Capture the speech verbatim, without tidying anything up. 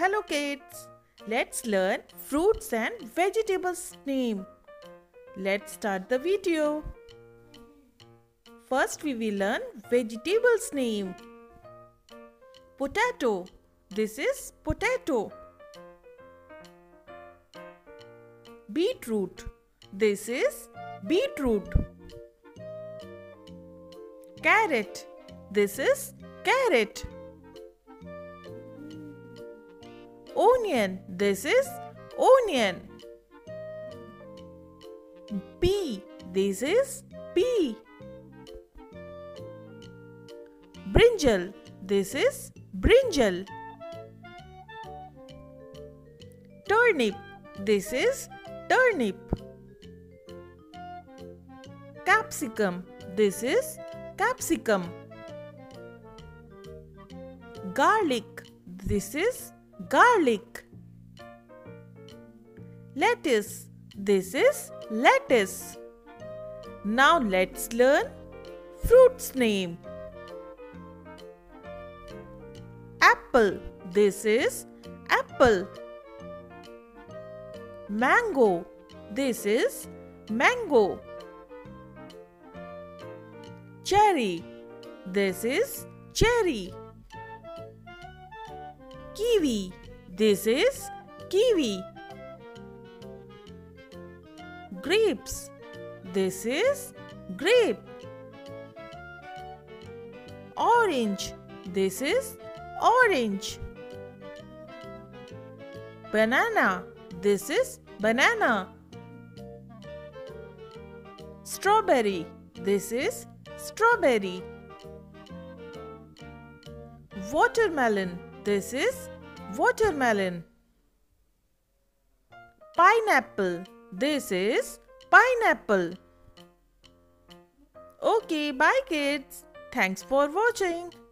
Hello kids, let's learn fruits and vegetables name. Let's start the video. First we will learn vegetables name. Potato. This is potato. Beetroot. This is beetroot. Carrot. This is carrot. Onion. This is onion. Pea. This is pea. Brinjal. This is brinjal. Turnip. This is turnip. Capsicum. This is capsicum. Garlic. This is garlic. Lettuce. This is lettuce. Now let's learn fruits name. Apple. This is apple. Mango. This is mango. Cherry. This is cherry. Kiwi. This is kiwi. Grapes. This is grape. Orange. This is orange. Banana. This is banana. Strawberry. This is strawberry. Watermelon. This is watermelon. Pineapple. This is pineapple. Okay, bye kids. Thanks for watching.